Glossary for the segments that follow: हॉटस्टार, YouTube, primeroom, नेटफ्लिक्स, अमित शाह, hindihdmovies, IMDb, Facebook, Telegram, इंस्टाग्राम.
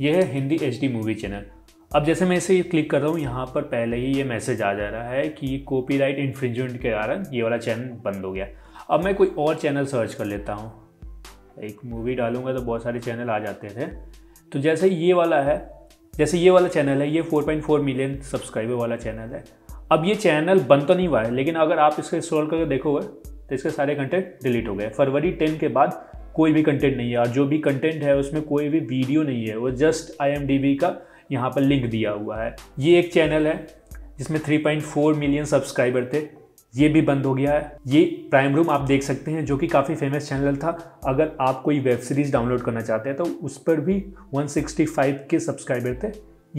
ये है Hindi HD movie channel. अब जैसे मैं इसे क्लिक कर रहा हूँ, यहाँ पर पहले ही ये मैसेज आ जा रहा है कि कॉपीराइट इन्फ्रिंजमेंट के कारण ये वाला चैनल बंद हो गया। अब मैं कोई और चैनल सर्च कर लेता हूँ, एक मूवी डालूंगा तो बहुत सारे चैनल आ जाते थे। तो जैसे ये वाला है, जैसे ये वाला चैनल है, ये 4.4 मिलियन सब्सक्राइबर वाला चैनल है। अब ये चैनल बंद तो नहीं हुआ है, लेकिन अगर आप इसको स्क्रॉल करके देखोगे तो इसके सारे कंटेंट डिलीट हो गए। फरवरी 10 के बाद कोई भी कंटेंट नहीं है, और जो भी कंटेंट है उसमें कोई भी वीडियो नहीं है, वो जस्ट IMDb का यहाँ पर लिंक दिया हुआ है। ये एक चैनल है जिसमें 3.4 मिलियन सब्सक्राइबर थे, ये भी बंद हो गया है। ये प्राइम रूम आप देख सकते हैं, जो कि काफ़ी फेमस चैनल था। अगर आप कोई वेब सीरीज़ डाउनलोड करना चाहते हैं तो उस पर भी 165 के सब्सक्राइबर थे,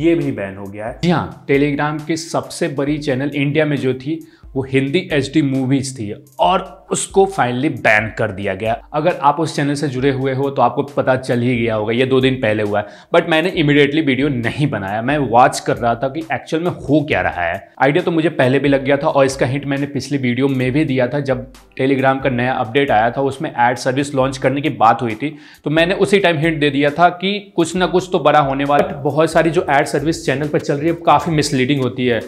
ये भी बैन हो गया है। जी हाँ, टेलीग्राम की सबसे बड़ी चैनल इंडिया में जो थी वो हिंदी एचडी मूवीज थी, और उसको फाइनली बैन कर दिया गया। अगर आप उस चैनल से जुड़े हुए हो तो आपको पता चल ही गया होगा, ये 2 दिन पहले हुआ है। बट मैंने इमीडिएटली वीडियो नहीं बनाया, मैं वॉच कर रहा था कि एक्चुअल में हो क्या रहा है। आइडिया तो मुझे पहले भी लग गया था, और इसका हिंट मैंने पिछली वीडियो में भी दिया था। जब टेलीग्राम का नया अपडेट आया था, उसमें ऐड सर्विस लॉन्च करने की बात हुई थी, तो मैंने उसी टाइम हिंट दे दिया था कि कुछ ना कुछ तो बड़ा होने वाला। बहुत सारी जो ऐड सर्विस चैनल पर चल रही है काफ़ी मिसलीडिंग होती है,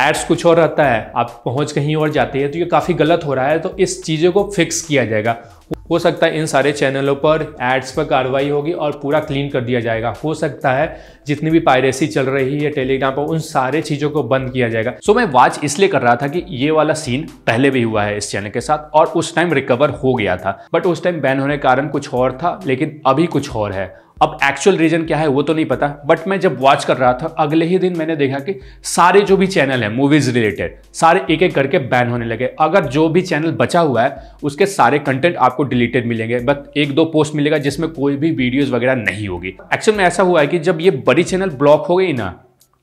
एड्स कुछ और रहता है, आप पहुंच कहीं और जाते हैं, तो ये काफ़ी गलत हो रहा है। तो इस चीज़ों को फिक्स किया जाएगा। हो सकता है इन सारे चैनलों पर एड्स पर कार्रवाई होगी और पूरा क्लीन कर दिया जाएगा। हो सकता है जितनी भी पायरेसी चल रही है टेलीग्राम पर, उन सारे चीज़ों को बंद किया जाएगा। सो मैं वॉच इसलिए कर रहा था कि ये वाला सीन पहले भी हुआ है इस चैनल के साथ, और उस टाइम रिकवर हो गया था। बट उस टाइम बैन होने के कारण कुछ और था, लेकिन अभी कुछ और है। अब एक्चुअल रीजन क्या है वो तो नहीं पता, बट मैं जब वॉच कर रहा था अगले ही दिन मैंने देखा कि सारे जो भी चैनल है मूवीज रिलेटेड, सारे एक एक करके बैन होने लगे। अगर जो भी चैनल बचा हुआ है उसके सारे कंटेंट आपको डिलीटेड मिलेंगे, बट 1-2 पोस्ट मिलेगा जिसमें कोई भी वीडियोस वगैरह नहीं होगी। एक्चुअल में ऐसा हुआ है कि जब ये बड़ी चैनल ब्लॉक हो गई ना,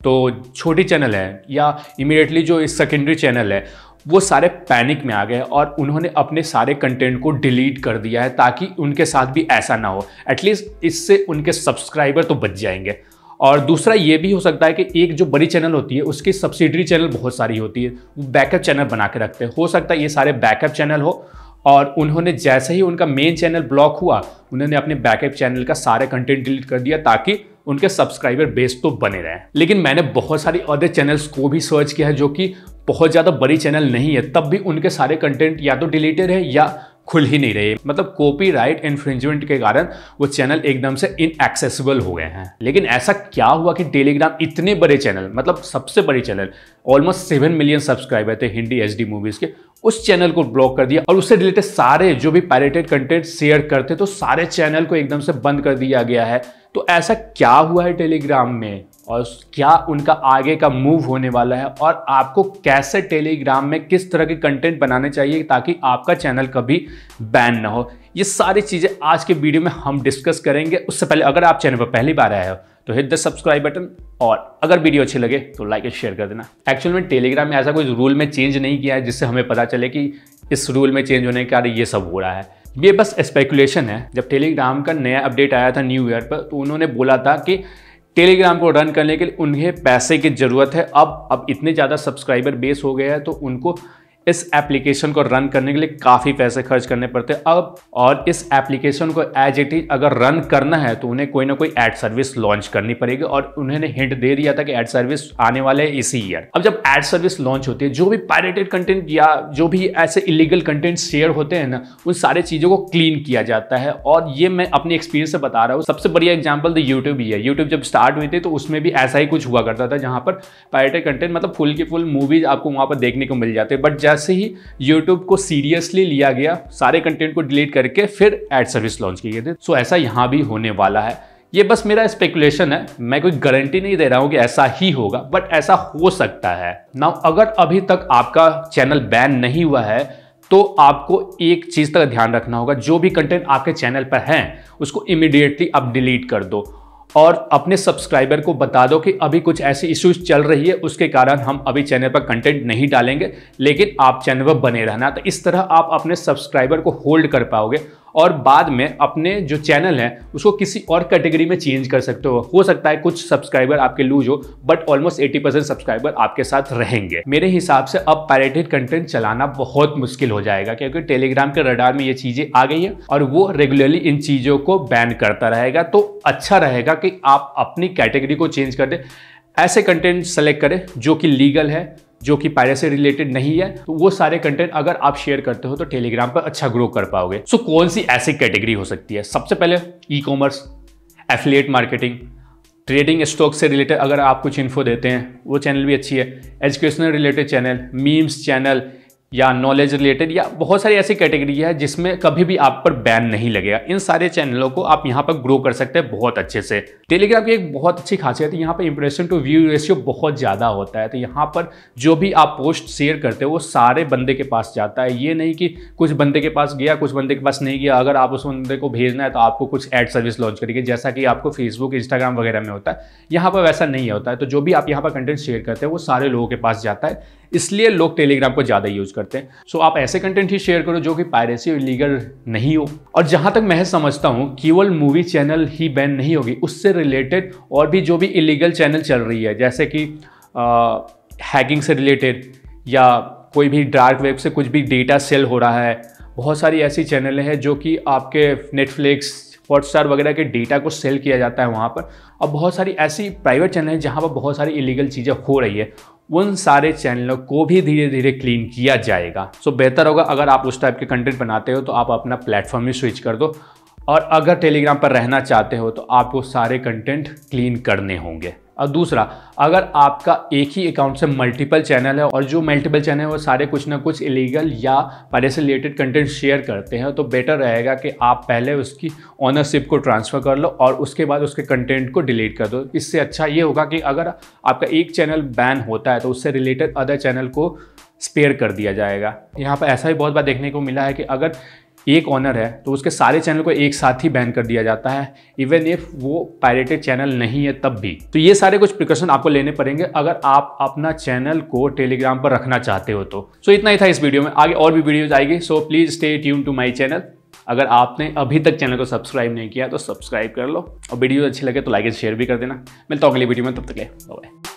तो छोटी चैनल है या इमीडिएटली जो सेकेंडरी चैनल है वो सारे पैनिक में आ गए, और उन्होंने अपने सारे कंटेंट को डिलीट कर दिया है ताकि उनके साथ भी ऐसा ना हो। एटलीस्ट इससे उनके सब्सक्राइबर तो बच जाएंगे। और दूसरा ये भी हो सकता है कि एक जो बड़ी चैनल होती है उसकी सब्सिडरी चैनल बहुत सारी होती है, वो बैकअप चैनल बना के रखते हैं। हो सकता है ये सारे बैकअप चैनल हो, और उन्होंने जैसे ही उनका मेन चैनल ब्लॉक हुआ, उन्होंने अपने बैकअप चैनल का सारे कंटेंट डिलीट कर दिया ताकि उनके सब्सक्राइबर बेस तो बने रहे। लेकिन मैंने बहुत सारी अदर चैनल्स को भी सर्च किया है जो कि बहुत ज़्यादा बड़ी चैनल नहीं है, तब भी उनके सारे कंटेंट या तो डिलीटेड है या खुल ही नहीं रहे। मतलब कॉपीराइट इन्फ्रिंजमेंट के कारण वो चैनल एकदम से इनएक्सेसिबल हो गए हैं। लेकिन ऐसा क्या हुआ कि टेलीग्राम इतने बड़े चैनल, मतलब सबसे बड़े चैनल, ऑलमोस्ट 7 मिलियन सब्सक्राइबर थे हिंदी एचडी मूवीज़ के, उस चैनल को ब्लॉक कर दिया, और उससे रिलेटेड सारे जो भी पायरेटेड कंटेंट शेयर करते तो सारे चैनल को एकदम से बंद कर दिया गया है। तो ऐसा क्या हुआ है टेलीग्राम में, और क्या उनका आगे का मूव होने वाला है, और आपको कैसे टेलीग्राम में किस तरह के कंटेंट बनाने चाहिए ताकि आपका चैनल कभी बैन ना हो, ये सारी चीज़ें आज के वीडियो में हम डिस्कस करेंगे। उससे पहले अगर आप चैनल पर पहली बार आए हो तो हिट द सब्सक्राइब बटन, और अगर वीडियो अच्छी लगे तो लाइक एंड शेयर कर देना। एक्चुअल में टेलीग्राम में ऐसा कोई रूल में चेंज नहीं किया है जिससे हमें पता चले कि इस रूल में चेंज होने के कारण ये सब हो रहा है। ये बस स्पेकुलेशन है। जब टेलीग्राम का नया अपडेट आया था न्यू ईयर पर, तो उन्होंने बोला था कि टेलीग्राम को रन करने के लिए उन्हें पैसे की ज़रूरत है। अब इतने ज़्यादा सब्सक्राइबर बेस हो गया है तो उनको इस एप्लीकेशन को रन करने के लिए काफ़ी पैसे खर्च करने पड़ते हैं अब, और इस एप्लीकेशन को एज इट इज अगर रन करना है तो उन्हें कोई ना कोई ऐड सर्विस लॉन्च करनी पड़ेगी, और उन्होंने हिंट दे दिया था कि ऐड सर्विस आने वाले है इसी ईयर। अब जब ऐड सर्विस लॉन्च होती है, जो भी पायरेटेड कंटेंट या जो भी ऐसे इलीगल कंटेंट शेयर होते हैं ना, उन सारे चीज़ों को क्लीन किया जाता है। और ये मैं अपने एक्सपीरियंस से बता रहा हूँ। सबसे बढ़िया एग्जाम्पल तो यूट्यूब ही है। यूट्यूब जब स्टार्ट हुई थी तो उसमें भी ऐसा ही कुछ हुआ करता था, जहाँ पर पायरेटेड कंटेंट मतलब फुल की फुल मूवीज आपको वहाँ पर देखने को मिल जाते हैं। बट ऐसे ही YouTube को सीरियसली लिया गया, सारे कंटेंट को डिलीट करके फिर एड सर्विस लॉन्च की गई थी। सो ऐसा यहाँ भी होने वाला है। ये बस मेरा स्पेकुलेशन है, मैं कोई गारंटी नहीं दे रहा हूँ कि ऐसा ही होगा, बट ऐसा हो सकता है। नाउ अगर अभी तक आपका चैनल बैन नहीं हुआ है तो आपको एक चीज़ का ध्यान रखना होगा, जो भी कंटेंट आपके चैनल पर हैं उसको इमीडिएटली आप डिलीट कर दो, और अपने सब्सक्राइबर को बता दो कि अभी कुछ ऐसी इश्यूज चल रही है, उसके कारण हम अभी चैनल पर कंटेंट नहीं डालेंगे, लेकिन आप चैनल पर बने रहना। तो इस तरह आप अपने सब्सक्राइबर को होल्ड कर पाओगे, और बाद में अपने जो चैनल है उसको किसी और कैटेगरी में चेंज कर सकते हो सकता है कुछ सब्सक्राइबर आपके लूज हो, बट ऑलमोस्ट 80% सब्सक्राइबर आपके साथ रहेंगे। मेरे हिसाब से अब पायरेटेड कंटेंट चलाना बहुत मुश्किल हो जाएगा क्योंकि टेलीग्राम के रडार में ये चीजें आ गई है और वो रेगुलरली इन चीजों को बैन करता रहेगा। तो अच्छा रहेगा कि आप अपनी कैटेगरी को चेंज कर दें, ऐसे कंटेंट सेलेक्ट करें जो कि लीगल है, जो कि पायरेसी से रिलेटेड नहीं है। तो वो सारे कंटेंट अगर आप शेयर करते हो तो टेलीग्राम पर अच्छा ग्रो कर पाओगे। सो कौन सी ऐसी कैटेगरी हो सकती है? सबसे पहले ई commerce, affiliate marketing, trading stock से रिलेटेड अगर आप कुछ इन्फो देते हैं वो चैनल भी अच्छी है, educational related channel, memes channel या नॉलेज रिलेटेड, या बहुत सारी ऐसी कैटेगरी है जिसमें कभी भी आप पर बैन नहीं लगेगा। इन सारे चैनलों को आप यहाँ पर ग्रो कर सकते हैं बहुत अच्छे से। टेलीग्राम की एक बहुत अच्छी खासियत है, यहाँ पर इंप्रेशन टू व्यू रेशियो बहुत ज़्यादा होता है। तो यहाँ पर जो भी आप पोस्ट शेयर करते हो वो सारे बंदे के पास जाता है। ये नहीं कि कुछ बंदे के पास गया, कुछ बंदे के पास नहीं गया। अगर आप उस बंदे को भेजना है तो आपको कुछ ऐड सर्विस लॉन्च करेगी, जैसा कि आपको फेसबुक, इंस्टाग्राम वगैरह में होता है। यहाँ पर वैसा नहीं होता है। तो जो भी आप यहाँ पर कंटेंट शेयर करते हैं वो सारे लोगों के पास जाता है, इसलिए लोग टेलीग्राम को ज़्यादा यूज़ करते हैं। सो आप ऐसे कंटेंट ही शेयर करो जो कि पायरेसी और इलीगल नहीं हो। और जहाँ तक मैं समझता हूँ केवल मूवी चैनल ही बैन नहीं होगी, उससे रिलेटेड और भी जो भी इलीगल चैनल चल रही है, जैसे कि हैकिंग से रिलेटेड या कोई भी डार्क वेब से कुछ भी डेटा सेल हो रहा है, बहुत सारी ऐसी चैनल हैं जो कि आपके नेटफ्लिक्स, हॉटस्टार वगैरह के डेटा को सेल किया जाता है वहाँ पर। और बहुत सारी ऐसी प्राइवेट चैनल हैं जहाँ पर बहुत सारी इलीगल चीज़ें हो रही है, उन सारे चैनलों को भी धीरे धीरे क्लीन किया जाएगा। सो बेहतर होगा अगर आप उस टाइप के कंटेंट बनाते हो तो आप अपना प्लेटफॉर्म ही स्विच कर दो। और अगर टेलीग्राम पर रहना चाहते हो तो आपको सारे कंटेंट क्लीन करने होंगे। और दूसरा, अगर आपका एक ही अकाउंट से मल्टीपल चैनल है और जो मल्टीपल चैनल है वो सारे कुछ ना कुछ इलीगल या पायरेसी रिलेटेड कंटेंट शेयर करते हैं, तो बेटर रहेगा कि आप पहले उसकी ऑनरशिप को ट्रांसफ़र कर लो और उसके बाद उसके कंटेंट को डिलीट कर दो। इससे अच्छा ये होगा कि अगर आपका एक चैनल बैन होता है तो उससे रिलेटेड अदर चैनल को स्पेयर कर दिया जाएगा। यहाँ पर ऐसा भी बहुत बार देखने को मिला है कि अगर एक ऑनर है तो उसके सारे चैनल को एक साथ ही बैन कर दिया जाता है, इवन इफ वो पायरेटेड चैनल नहीं है तब भी। तो ये सारे कुछ प्रिकॉशन आपको लेने पड़ेंगे अगर आप अपना चैनल को टेलीग्राम पर रखना चाहते हो तो। सो इतना ही था इस वीडियो में, आगे और भी वीडियोज आएगी। So please stay tune to my channel. अगर आपने अभी तक चैनल को सब्सक्राइब नहीं किया तो सब्सक्राइब कर लो, और वीडियो अच्छे लगे तो लाइक एंड शेयर भी कर देना। मिलता हूँ अगली वीडियो में, तब तक ले बाय।